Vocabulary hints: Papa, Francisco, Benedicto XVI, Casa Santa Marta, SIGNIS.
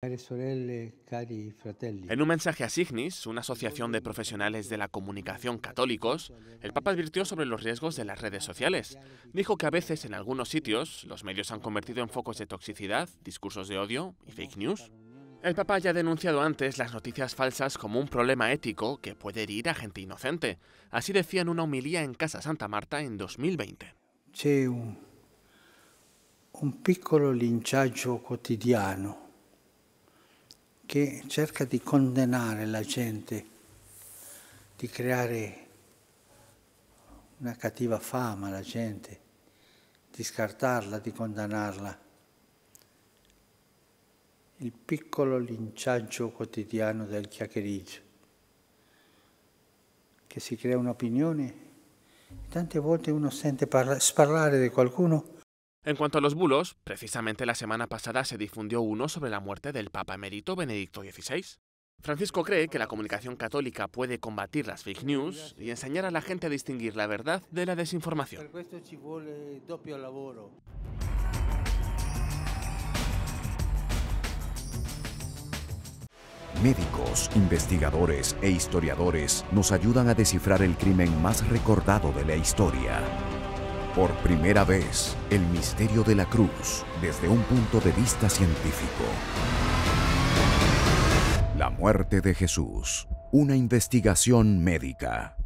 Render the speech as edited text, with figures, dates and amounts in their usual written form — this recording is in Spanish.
En un mensaje a SIGNIS, una asociación de profesionales de la comunicación católicos, el Papa advirtió sobre los riesgos de las redes sociales. Dijo que a veces, en algunos sitios, los medios se han convertido en focos de toxicidad, discursos de odio y fake news. El Papa ya ha denunciado antes las noticias falsas como un problema ético que puede herir a gente inocente. Así decía en una homilía en Casa Santa Marta en 2020. C'è un piccolo linciaggio quotidiano che cerca di condannare la gente, di creare una cattiva fama alla gente, di scartarla, di condannarla. Il piccolo linciaggio quotidiano del chiacchieriggio, che si crea un'opinione, tante volte uno sente sparlare di qualcuno. En cuanto a los bulos, precisamente la semana pasada se difundió uno sobre la muerte del Papa emérito Benedicto XVI. Francisco cree que la comunicación católica puede combatir las fake news y enseñar a la gente a distinguir la verdad de la desinformación. Médicos, investigadores e historiadores nos ayudan a descifrar el crimen más recordado de la historia. Por primera vez, el misterio de la cruz desde un punto de vista científico. La muerte de Jesús, una investigación médica.